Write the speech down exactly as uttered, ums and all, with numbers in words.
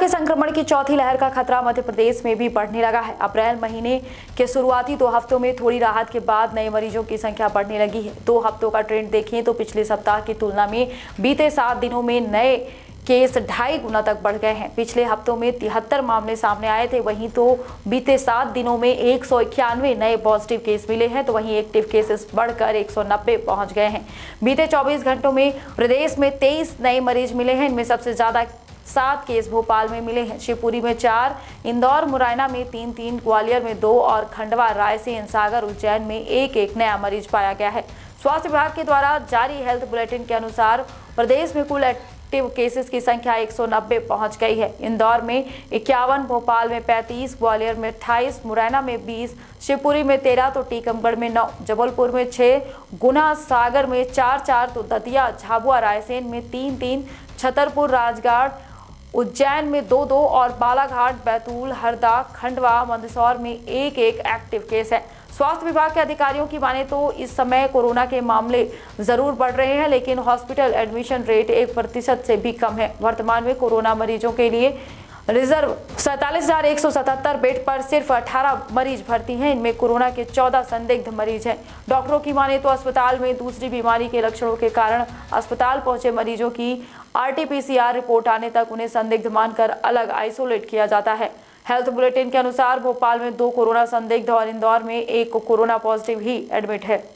के संक्रमण की चौथी लहर का खतरा मध्य प्रदेश में भी बढ़ने लगा है। अप्रैल महीने के शुरुआती दो हफ्तों में थोड़ी राहत के बाद नए मरीजों की संख्या बढ़ने लगी है। दो हफ्तों का ट्रेंड देखें तो पिछले सप्ताह की तुलना में बीते सात दिनों में नए केस ढाई गुना तक बढ़ गए हैं। पिछले हफ्तों में तिहत्तर मामले सामने आए थे, वहीं तो बीते सात दिनों में एक सौ इक्यानवे नए पॉजिटिव केस मिले हैं, तो वहीं एक्टिव केसेस बढ़कर एक सौ नब्बे पहुंच गए हैं। बीते चौबीस घंटों में प्रदेश में तेईस नए मरीज मिले हैं। इनमें सबसे ज्यादा सात केस भोपाल में मिले हैं, शिवपुरी में चार, इंदौर मुरैना में तीन तीन, ग्वालियर में दो और खंडवा, रायसेन, सागर, उज्जैन में एक एक नया मरीज पाया गया है। स्वास्थ्य विभाग के द्वारा जारी हेल्थ बुलेटिन के अनुसार प्रदेश में कुल एक्टिव केसेस की संख्या एक सौ नब्बे पहुंच गई है। इंदौर में इक्यावन, भोपाल में पैंतीस, ग्वालियर में अट्ठाईस, मुरैना में बीस, शिवपुरी में तेरह, तो टीकमगढ़ में नौ, जबलपुर में छह, गुना, सागर में चार चार, तो दतिया, झाबुआ, रायसेन में तीन तीन, छतरपुर, राजगढ़, उज्जैन में दो दो और बालाघाट, बैतूल, हरदा, खंडवा, मंदसौर में एक एक एक्टिव केस है। स्वास्थ्य विभाग के अधिकारियों की माने तो इस समय कोरोना के मामले जरूर बढ़ रहे हैं, लेकिन हॉस्पिटल एडमिशन रेट एक प्रतिशत से भी कम है। वर्तमान में कोरोना मरीजों के लिए रिजर्व सैतालीस हजार एक सौ सतहत्तर बेड पर सिर्फ अठारह मरीज भर्ती हैं। इनमें कोरोना के चौदह संदिग्ध मरीज हैं। डॉक्टरों की माने तो अस्पताल में दूसरी बीमारी के लक्षणों के कारण अस्पताल पहुंचे मरीजों की R T P C R report आने तक उन्हें संदिग्ध मानकर अलग आइसोलेट किया जाता है। हेल्थ बुलेटिन के अनुसार भोपाल में दो कोरोना संदिग्ध और इंदौर में एक कोरोना पॉजिटिव ही एडमिट है।